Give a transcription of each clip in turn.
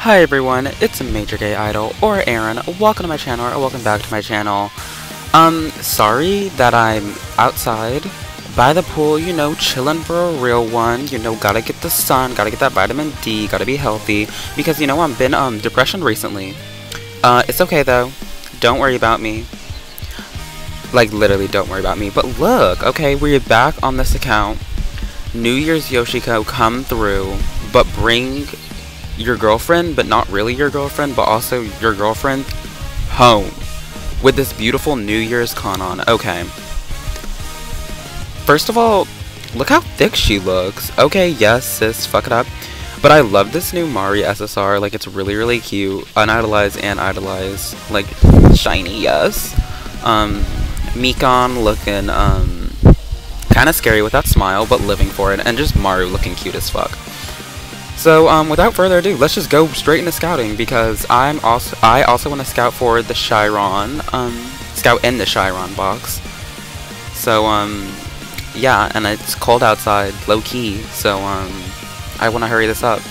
Hi everyone, it's Major Gay Idol, or Aaron. Welcome to my channel, or welcome back to my channel. Sorry that I'm outside, by the pool, you know, chillin' for a real one. You know, gotta get the sun, gotta get that vitamin D, gotta be healthy. Because, you know, I've been, depression recently. It's okay though. Don't worry about me. Like, literally, don't worry about me. But look, okay, we're back on this account. New Year's Yoshiko, come through, but bring your girlfriend, but not really your girlfriend, but also your girlfriend, home with this beautiful New Year's Kanon. Okay. First of all, look how thick she looks. Okay, yes, sis, fuck it up. But I love this new Mari SSR. Like, it's really, really cute. Unidolized and idolized. Like, shiny, yes. Mikan looking, kind of scary with that smile, but living for it. And just Maru looking cute as fuck. So, without further ado, let's just go straight into scouting, because I also want to scout for the Chiron, scout in the Chiron box. So, yeah, and it's cold outside, low-key, so, I want to hurry this up.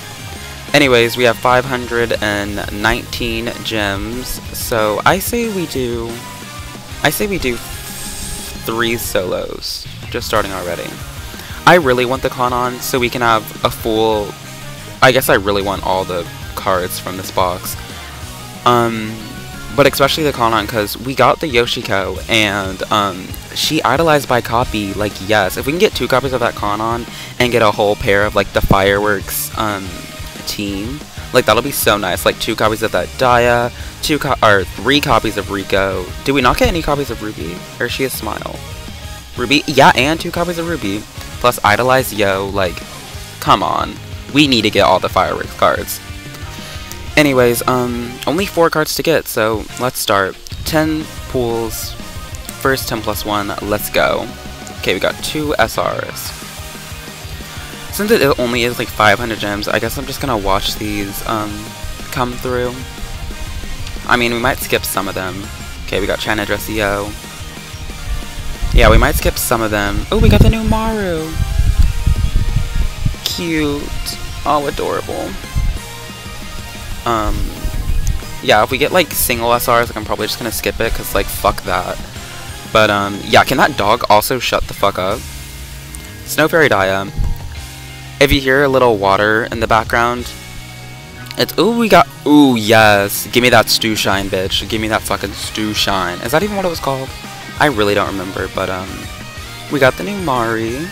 Anyways, we have 519 gems, so I say we do 3 solos, just starting already. I really want the Kanon so we can have a full... I guess I really want all the cards from this box, but especially the Kanon, because we got the Yoshiko, and she idolized by copy. Like, yes, if we can get 2 copies of that Kanon and get a whole pair of, like, the fireworks team, like, that'll be so nice. Like, 2 copies of that Dia, 3 copies of Riko. Did we not get any copies of Ruby? Or is she a smile? Ruby? Yeah, and 2 copies of Ruby, plus idolized Yo. Like, come on. We need to get all the fireworks cards. Anyways, only 4 cards to get, so let's start. 10 pools, first 10 plus 1, let's go. Okay, we got 2 SRs. Since it only is like 500 gems, I guess I'm just gonna watch these, come through. I mean, we might skip some of them. Okay, we got China Dress EO. Yeah, we might skip some of them. Oh, we got the new Maru! Cute. Oh, adorable. Yeah, if we get, like, single SRs, like, I'm probably just gonna skip it, because, like, fuck that. But, yeah, can that dog also shut the fuck up? Snow Fairy Dia. If you hear a little water in the background, it's... Ooh, we got... Ooh, yes. Give me that stew shine, bitch. Give me that fucking stew shine. Is that even what it was called? I really don't remember, but, we got the new Mari.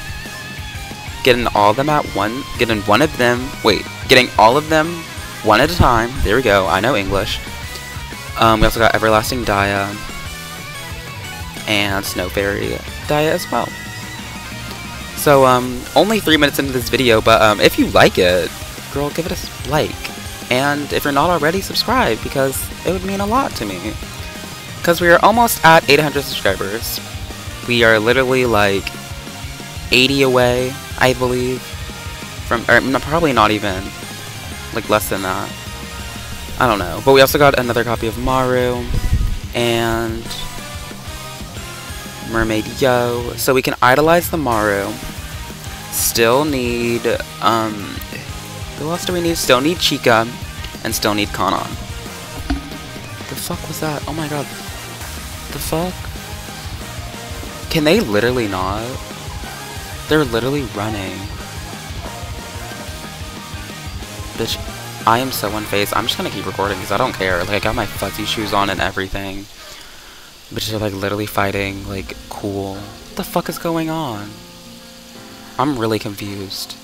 Getting all of them at one, getting one of them, wait, getting all of them one at a time, there we go, I know English. We also got Everlasting Dia, and Snow Fairy Dia as well. So, only 3 minutes into this video, but, if you like it, girl, give it a like, and if you're not already, subscribe, because it would mean a lot to me. Because we are almost at 800 subscribers. We are literally, like, 80 away, I believe, from, or no, probably not even, like, less than that, I don't know. But we also got another copy of Maru, and Mermaid Yo, so we can idolize the Maru. Still need, who else do we need? Still need Chika, and still need Kanon. The fuck was that? Oh my god. The fuck? Can they literally not? They're literally running. Bitch, I am so unfazed. I'm just gonna keep recording because I don't care. Like, I got my fuzzy shoes on and everything. Bitches are, like, literally fighting. Like, cool. What the fuck is going on? I'm really confused.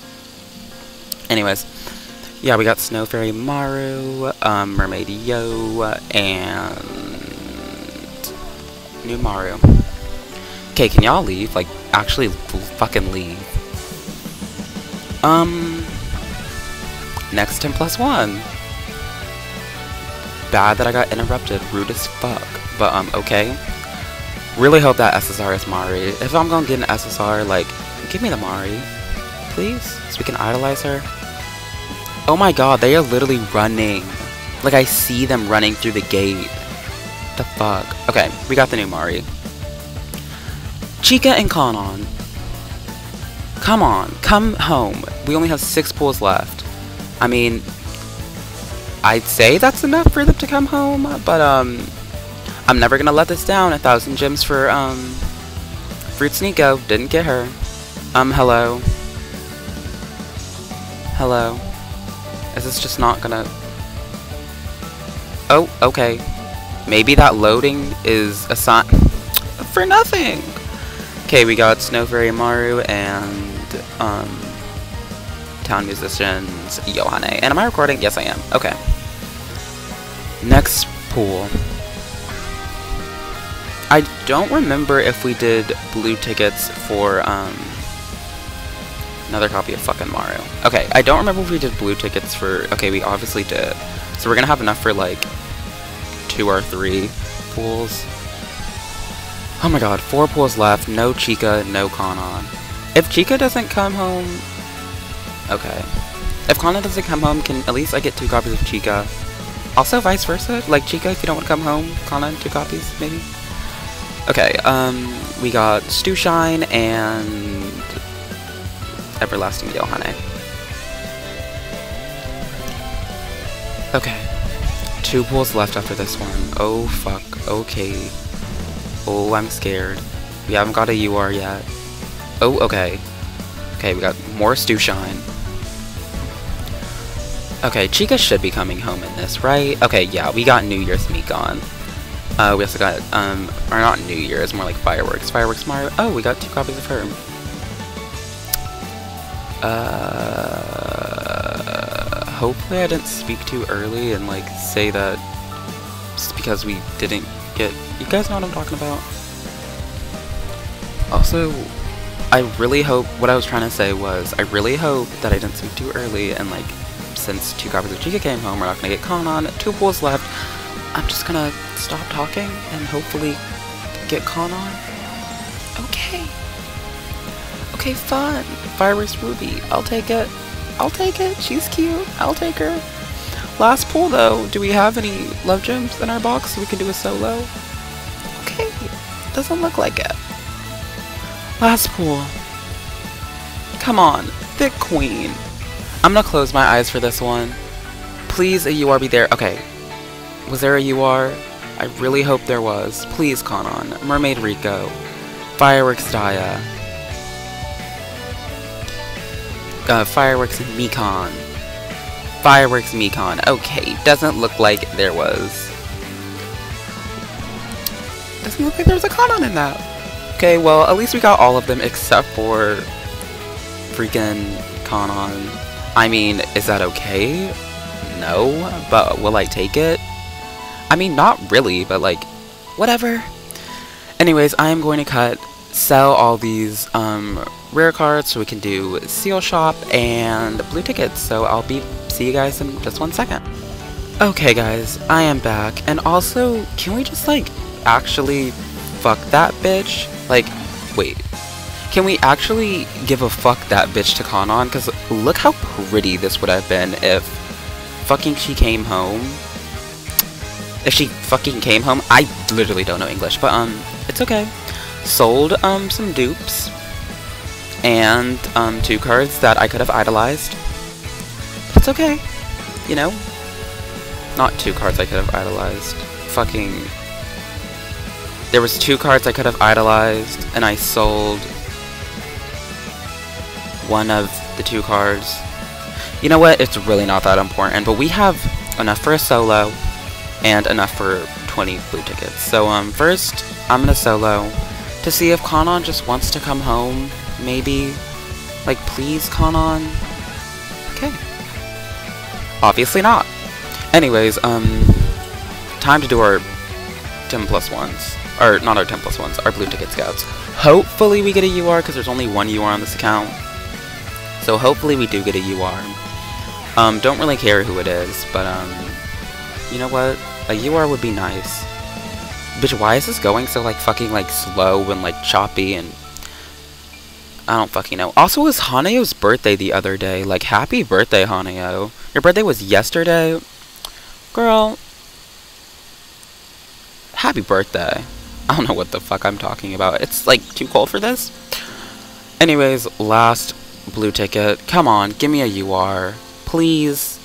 Anyways. Yeah, we got Snow Fairy Maru, Mermaid Yo, and... new Maru. Okay, can y'all leave? Like, actually fucking leave. Next 10 plus 1. Bad that I got interrupted. Rude as fuck. But, okay. Really hope that SSR is Mari. If I'm gonna get an SSR, like, give me the Mari. Please? So we can idolize her. Oh my god, they are literally running. Like, I see them running through the gate. The fuck? Okay, we got the new Mari. Chika and Kanon. Come on, come home. We only have 6 pools left. I mean, I'd say that's enough for them to come home, but I'm never gonna let this down. 1,000 gems for Fruits Nico. Didn't get her. Hello. Hello. Is this just not gonna... Oh, okay. Maybe that loading is a sign for nothing. Okay, we got Snow Fairy Maru and Town Musicians Yohane. And am I recording? Yes, I am. Okay. Next pool. I don't remember if we did blue tickets for another copy of fucking Maru. Okay, I don't remember if we did blue tickets for... Okay, we obviously did. So we're gonna have enough for like 2 or 3 pools. Oh my god, 4 pools left. No Chika, no Kanon. If Chika doesn't come home... Okay. If Kanon doesn't come home, can at least I get 2 copies of Chika? Also vice versa? Like, Chika, if you don't want to come home, Kanon, 2 copies, maybe? Okay, we got Stushine and... Everlasting Yohane. Okay. 2 pools left after this one. Oh, fuck. Okay. Oh, I'm scared. We haven't got a UR yet. Oh, okay. Okay, we got more Stushine. Okay, Chika should be coming home in this, right? Okay, yeah, we got New Year's Mikan. We also got, or not New Year's, more like Fireworks. Fireworks Mario. Oh, we got 2 copies of her. Hopefully I didn't speak too early and, like, say that just because we didn't get... You guys know what I'm talking about? Also, I really hope... What I was trying to say was, I really hope that I didn't speak too early and, like, since 2 copies of Chika came home, we're not gonna get Kanon. 2 pools left. I'm just gonna stop talking and hopefully get Kanon. Okay. Okay, fun. Fireworks Ruby. I'll take it. I'll take it. She's cute. I'll take her. Last pool, though. Do we have any love gems in our box so we can do a solo? Okay. Doesn't look like it. Last pool. Come on. Thick queen. I'm gonna close my eyes for this one. Please, a UR be there. Okay. Was there a UR? I really hope there was. Please, Kanon. Mermaid Riko. Fireworks Dia. Fireworks Mikan. Fireworks Mikan. Okay, doesn't look like there was. Doesn't look like there was a Kanon in that. Okay, well, at least we got all of them except for freaking Kanon. I mean, is that okay? No, but will I take it? I mean, not really, but like, whatever. Anyways, I am going to sell all these, rare cards so we can do seal shop and blue tickets, so I'll see you guys in just 1 second. Okay guys, I am back, and also can we just like actually fuck that bitch? Like, wait, can we actually give a fuck that bitch to Kanon? Because look how pretty this would have been if fucking she came home. If she fucking came home. I literally don't know English, but it's okay. Sold some dupes and 2 cards that I could have idolized. It's okay, you know? Not 2 cards I could have idolized. Fucking... There was 2 cards I could have idolized, and I sold... 1 of the 2 cards. You know what? It's really not that important, but we have enough for a solo, and enough for 20 blue tickets. So, first, I'm gonna solo to see if Kanon just wants to come home. Maybe, like, please, Kanon. Okay. Obviously not. Anyways, time to do our 10+1s, or not our 10+1s, our blue ticket scouts. Hopefully we get a UR because there's only 1 UR on this account. So hopefully we do get a UR. Don't really care who it is, but you know what? A UR would be nice. Bitch, why is this going so like fucking like slow and like choppy and? I don't fucking know. Also, it was Hanayo's birthday the other day. Like, happy birthday, Hanayo. Your birthday was yesterday? Girl. Happy birthday. I don't know what the fuck I'm talking about. It's, like, too cold for this. Anyways, last blue ticket. Come on, give me a UR. Please.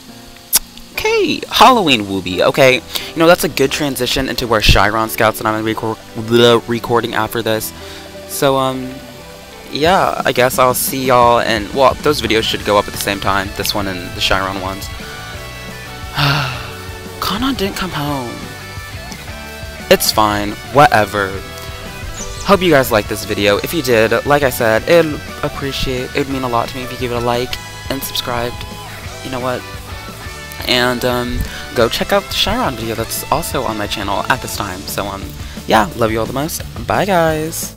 Okay. Yay! Halloween Wooby. Okay, you know, that's a good transition into where Chiron scouts, and I'm going to be recording after this. So, yeah, I guess I'll see y'all, and, well, those videos should go up at the same time, this one and the Chiron ones. Kanon didn't come home. It's fine, whatever. Hope you guys liked this video. If you did, like I said, it'd mean a lot to me if you give it a like and subscribed. You know what? And, go check out the Chiron video that's also on my channel at this time. So, yeah, love you all the most. Bye, guys!